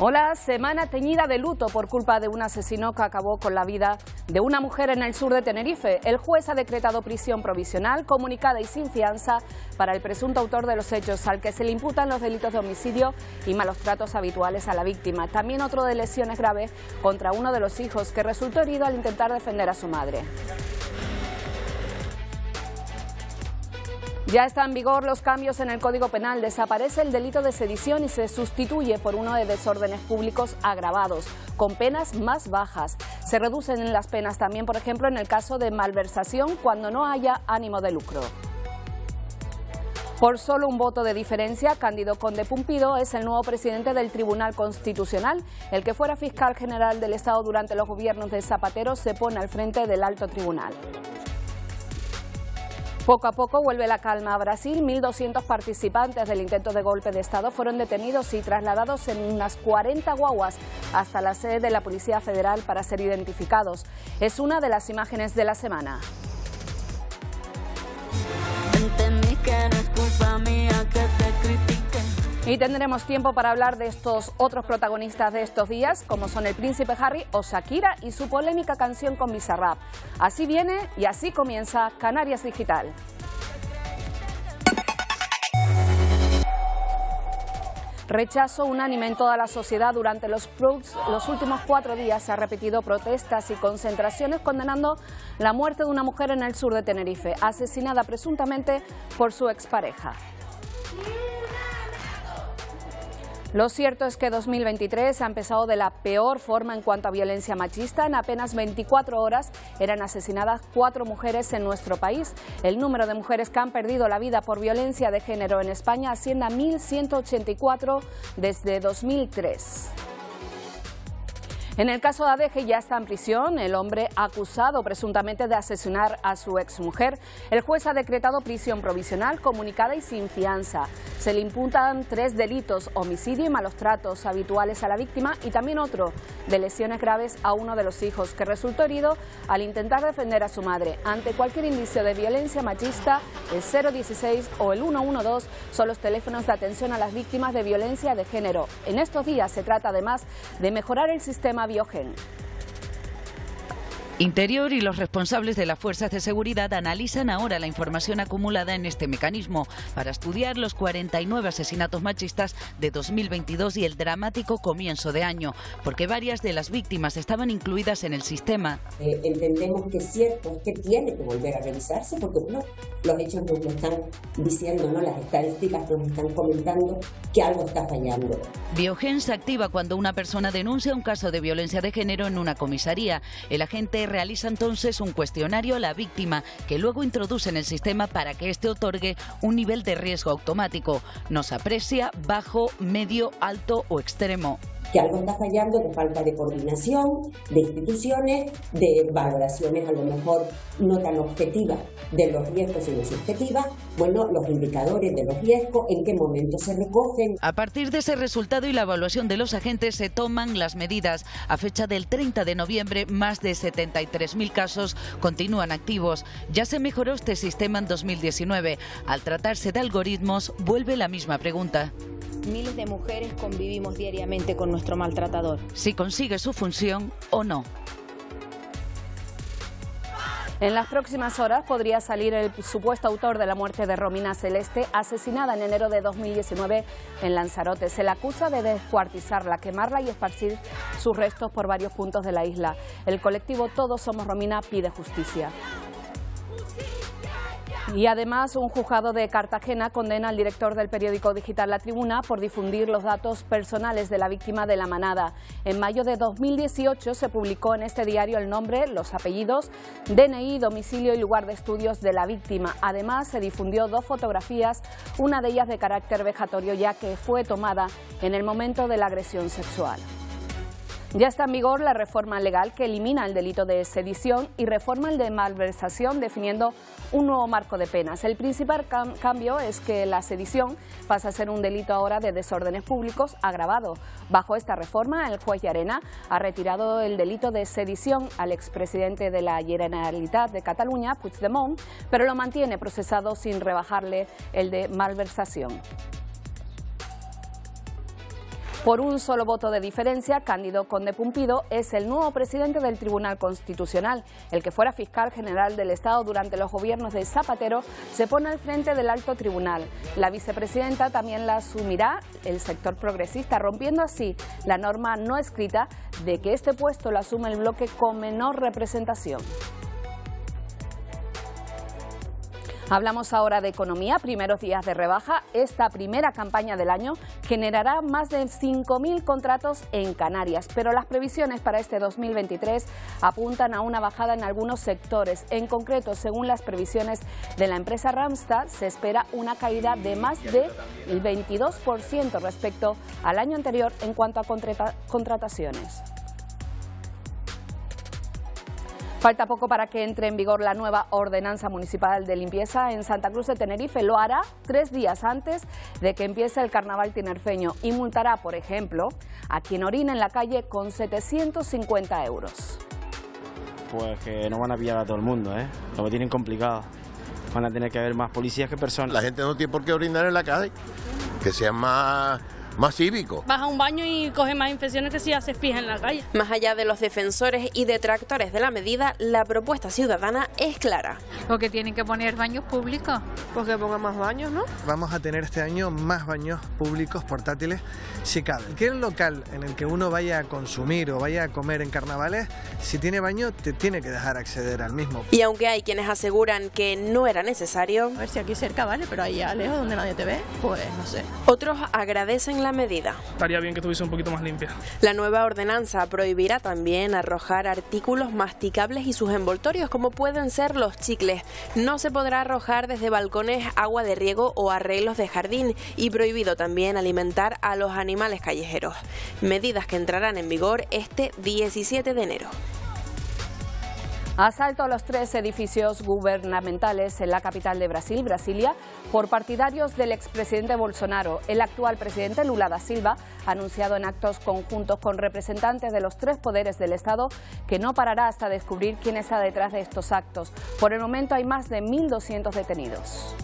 Hola, semana teñida de luto por culpa de un asesino que acabó con la vida de una mujer en el sur de Tenerife. El juez ha decretado prisión provisional, comunicada y sin fianza para el presunto autor de los hechos, al que se le imputan los delitos de homicidio y malos tratos habituales a la víctima. También otro de lesiones graves contra uno de los hijos, que resultó herido al intentar defender a su madre. Ya están en vigor los cambios en el Código Penal. Desaparece el delito de sedición y se sustituye por uno de desórdenes públicos agravados, con penas más bajas. Se reducen las penas también, por ejemplo, en el caso de malversación, cuando no haya ánimo de lucro. Por solo un voto de diferencia, Cándido Conde Pumpido es el nuevo presidente del Tribunal Constitucional. El que fuera fiscal general del Estado durante los gobiernos de Zapatero se pone al frente del Alto Tribunal. Poco a poco vuelve la calma a Brasil. 1.200 participantes del intento de golpe de Estado fueron detenidos y trasladados en unas 40 guaguas hasta la sede de la Policía Federal para ser identificados. Es una de las imágenes de la semana. Y tendremos tiempo para hablar de estos otros protagonistas de estos días, como son el príncipe Harry o Shakira y su polémica canción con Bizarrap. Así viene y así comienza Canarias Digital. Rechazo unánime en toda la sociedad. Durante los últimos 4 días se han repetido protestas y concentraciones condenando la muerte de una mujer en el sur de Tenerife, asesinada presuntamente por su expareja. Lo cierto es que 2023 ha empezado de la peor forma en cuanto a violencia machista. En apenas 24 horas eran asesinadas 4 mujeres en nuestro país. El número de mujeres que han perdido la vida por violencia de género en España asciende a 1.184 desde 2003. En el caso de Adeje ya está en prisión el hombre acusado presuntamente de asesinar a su exmujer. El juez ha decretado prisión provisional, comunicada y sin fianza. Se le imputan 3 delitos, homicidio y malos tratos habituales a la víctima, y también otro de lesiones graves a uno de los hijos, que resultó herido al intentar defender a su madre. Ante cualquier indicio de violencia machista, el 016 o el 112 son los teléfonos de atención a las víctimas de violencia de género. En estos días se trata además de mejorar el sistema VioGén. Interior y los responsables de las fuerzas de seguridad analizan ahora la información acumulada en este mecanismo para estudiar los 49 asesinatos machistas de 2022 y el dramático comienzo de año, porque varias de las víctimas estaban incluidas en el sistema. Entendemos que cierto que tiene que volver a revisarse, porque bueno, los hechos nos lo están diciendo, ¿no? Las estadísticas nos están comentando que algo está fallando. VioGén se activa cuando una persona denuncia un caso de violencia de género en una comisaría. El agente realiza entonces un cuestionario a la víctima, que luego introduce en el sistema para que éste otorgue un nivel de riesgo automático. Nos aprecia bajo, medio, alto o extremo. Que algo está fallando, de falta de coordinación, de instituciones, de valoraciones a lo mejor no tan objetivas de los riesgos, sino subjetivas. Bueno, los indicadores de los riesgos, en qué momento se recogen. A partir de ese resultado y la evaluación de los agentes se toman las medidas. A fecha del 30 de noviembre, más de 73.000 casos continúan activos. Ya se mejoró este sistema en 2019. Al tratarse de algoritmos, vuelve la misma pregunta. Miles de mujeres convivimos diariamente con nuestro maltratador. Si consigue su función o no. En las próximas horas podría salir el supuesto autor de la muerte de Romina Celeste, asesinada en enero de 2019 en Lanzarote. Se la acusa de descuartizarla, quemarla y esparcir sus restos por varios puntos de la isla. El colectivo Todos Somos Romina pide justicia. Y además, un juzgado de Cartagena condena al director del periódico digital La Tribuna por difundir los datos personales de la víctima de la manada. En mayo de 2018 se publicó en este diario el nombre, los apellidos, DNI, domicilio y lugar de estudios de la víctima. Además, se difundió 2 fotografías, una de ellas de carácter vejatorio, ya que fue tomada en el momento de la agresión sexual. Ya está en vigor la reforma legal que elimina el delito de sedición y reforma el de malversación, definiendo un nuevo marco de penas. El principal cambio es que la sedición pasa a ser un delito ahora de desórdenes públicos agravado. Bajo esta reforma, el juez Llarena ha retirado el delito de sedición al expresidente de la Generalitat de Cataluña, Puigdemont, pero lo mantiene procesado sin rebajarle el de malversación. Por un solo voto de diferencia, Cándido Conde Pumpido es el nuevo presidente del Tribunal Constitucional. El que fuera fiscal general del Estado durante los gobiernos de Zapatero se pone al frente del Alto Tribunal. La vicepresidenta también la asumirá el sector progresista, rompiendo así la norma no escrita de que este puesto lo asume el bloque con menor representación. Hablamos ahora de economía. Primeros días de rebaja. Esta primera campaña del año generará más de 5.000 contratos en Canarias, pero las previsiones para este 2023 apuntan a una bajada en algunos sectores. En concreto, según las previsiones de la empresa Ramstad, se espera una caída de más del 22% respecto al año anterior en cuanto a contrataciones. Falta poco para que entre en vigor la nueva ordenanza municipal de limpieza en Santa Cruz de Tenerife. Lo hará 3 días antes de que empiece el carnaval tinerfeño y multará, por ejemplo, a quien orine en la calle con 750 euros. Pues que no van a pillar a todo el mundo, ¿eh? Lo tienen complicado. Van a tener que haber más policías que personas. La gente no tiene por qué orinar en la calle, que sean más cívico. Vas a un baño y coges más infecciones que si haces pis en la calle. Más allá de los defensores y detractores de la medida, la propuesta ciudadana es clara. Porque tienen que poner baños públicos. Pues que pongan más baños, ¿no? Vamos a tener este año más baños públicos portátiles si cabe. Cualquier local en el que uno vaya a consumir o vaya a comer en carnavales, si tiene baño, te tiene que dejar acceder al mismo. Y aunque hay quienes aseguran que no era necesario... A ver si aquí cerca vale, pero allá lejos donde nadie te ve, pues no sé. Otros agradecen la medida. Estaría bien que estuviese un poquito más limpia. La nueva ordenanza prohibirá también arrojar artículos masticables y sus envoltorios, como pueden ser los chicles. No se podrá arrojar desde balcones agua de riego o arreglos de jardín, y prohibido también alimentar a los animales callejeros. Medidas que entrarán en vigor este 17 de enero. Asalto a los 3 edificios gubernamentales en la capital de Brasil, Brasilia, por partidarios del expresidente Bolsonaro. El actual presidente Lula da Silva ha anunciado en actos conjuntos con representantes de los 3 poderes del Estado que no parará hasta descubrir quién está detrás de estos actos. Por el momento hay más de 1.200 detenidos.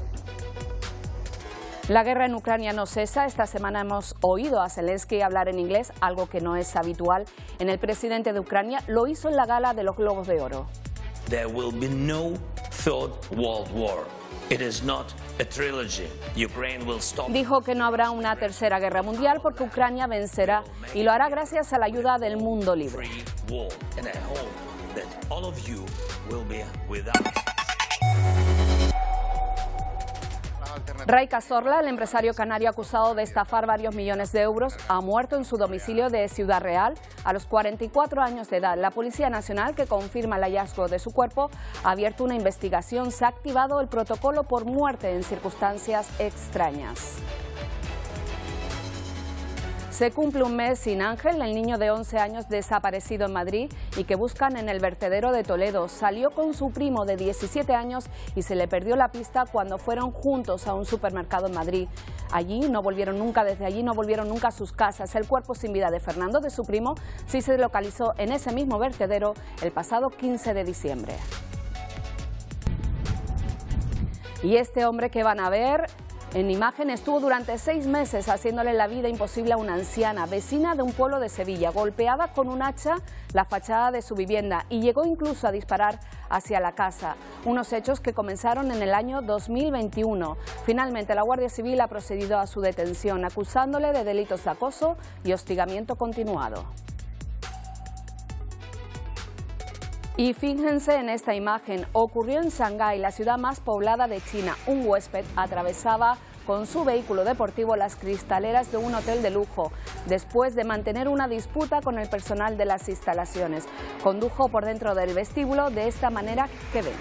La guerra en Ucrania no cesa. Esta semana hemos oído a Zelensky hablar en inglés, algo que no es habitual en el presidente de Ucrania. Lo hizo en la gala de los Globos de Oro. There will be no third world war. It is not a trilogy. Ukraine will stop. Dijo que no habrá una tercera guerra mundial porque Ucrania vencerá y lo hará gracias a la ayuda del mundo libre. Rey Cazorla, el empresario canario acusado de estafar varios millones de euros, ha muerto en su domicilio de Ciudad Real a los 44 años de edad. La Policía Nacional, que confirma el hallazgo de su cuerpo, ha abierto una investigación. Se ha activado el protocolo por muerte en circunstancias extrañas. Se cumple un mes sin Ángel, el niño de 11 años desaparecido en Madrid y que buscan en el vertedero de Toledo. Salió con su primo de 17 años y se le perdió la pista cuando fueron juntos a un supermercado en Madrid. Desde allí no volvieron nunca a sus casas. El cuerpo sin vida de Fernando, de su primo, sí se localizó en ese mismo vertedero el pasado 15 de diciembre. Y este hombre que van a ver... en imagen estuvo durante 6 meses haciéndole la vida imposible a una anciana, vecina de un pueblo de Sevilla. Golpeaba con un hacha la fachada de su vivienda y llegó incluso a disparar hacia la casa. Unos hechos que comenzaron en el año 2021. Finalmente, la Guardia Civil ha procedido a su detención, acusándole de delitos de acoso y hostigamiento continuado. Y fíjense en esta imagen, ocurrió en Shanghái, la ciudad más poblada de China. Un huésped atravesaba con su vehículo deportivo las cristaleras de un hotel de lujo, después de mantener una disputa con el personal de las instalaciones. Condujo por dentro del vestíbulo de esta manera que ven.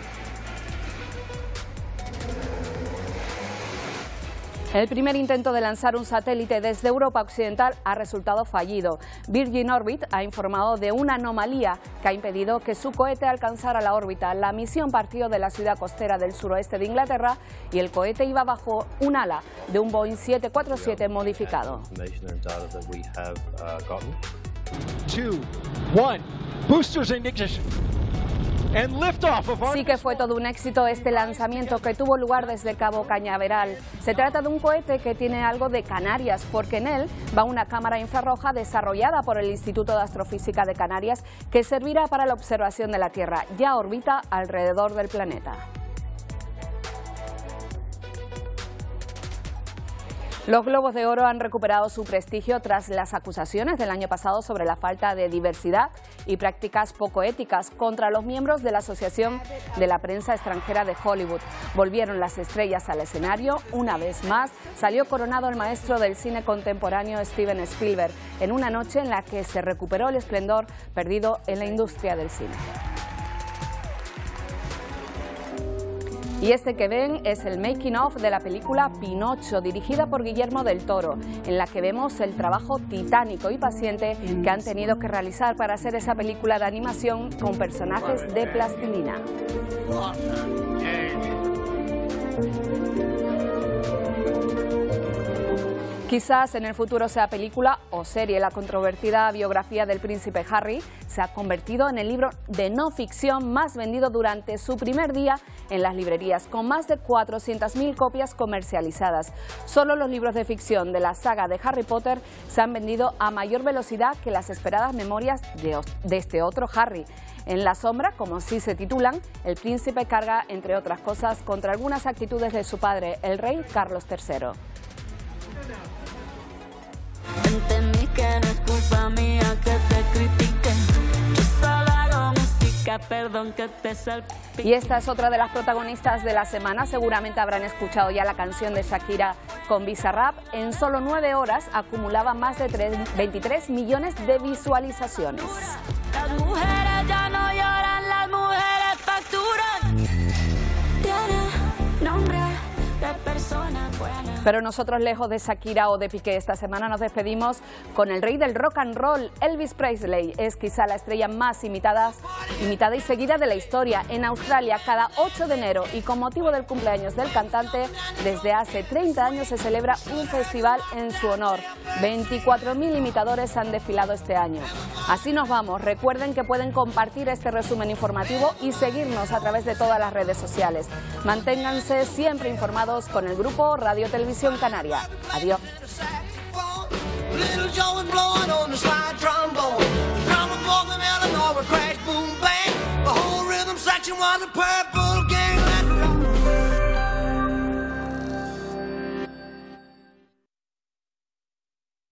El primer intento de lanzar un satélite desde Europa Occidental ha resultado fallido. Virgin Orbit ha informado de una anomalía que ha impedido que su cohete alcanzara la órbita. La misión partió de la ciudad costera del suroeste de Inglaterra y el cohete iba bajo un ala de un Boeing 747 modificado. 2, 1, boosters in ignition. Sí que fue todo un éxito este lanzamiento que tuvo lugar desde Cabo Cañaveral. Se trata de un cohete que tiene algo de Canarias, porque en él va una cámara infrarroja desarrollada por el Instituto de Astrofísica de Canarias que servirá para la observación de la Tierra. Ya orbita alrededor del planeta. Los Globos de Oro han recuperado su prestigio tras las acusaciones del año pasado sobre la falta de diversidad y prácticas poco éticas contra los miembros de la Asociación de la Prensa Extranjera de Hollywood. Volvieron las estrellas al escenario. Una vez más salió coronado el maestro del cine contemporáneo Steven Spielberg, en una noche en la que se recuperó el esplendor perdido en la industria del cine. Y este que ven es el making of de la película Pinocho, dirigida por Guillermo del Toro, en la que vemos el trabajo titánico y paciente que han tenido que realizar para hacer esa película de animación con personajes de plastilina. Quizás en el futuro sea película o serie. La controvertida biografía del príncipe Harry se ha convertido en el libro de no ficción más vendido durante su primer día en las librerías, con más de 400.000 copias comercializadas. Solo los libros de ficción de la saga de Harry Potter se han vendido a mayor velocidad que las esperadas memorias de este otro Harry. En la sombra, como sí se titulan, el príncipe carga, entre otras cosas, contra algunas actitudes de su padre, el rey Carlos III. Entendí que no es culpa mía que te critique. Yo solo hago música, perdón que te salpique. Y esta es otra de las protagonistas de la semana. Seguramente habrán escuchado ya la canción de Shakira con Bizarrap. En solo 9 horas acumulaba más de 23 millones de visualizaciones. Las mujeres ya no lloran, las mujeres facturan. Tienen nombre de persona buena. Pero nosotros, lejos de Shakira o de Piqué, esta semana nos despedimos con el rey del rock and roll, Elvis Presley. Es quizá la estrella más imitada y seguida de la historia en Australia cada 8 de enero. Y con motivo del cumpleaños del cantante, desde hace 30 años se celebra un festival en su honor. 24.000 imitadores han desfilado este año. Así nos vamos. Recuerden que pueden compartir este resumen informativo y seguirnos a través de todas las redes sociales. Manténganse siempre informados con el grupo Radio Televisión Canaria. Adiós.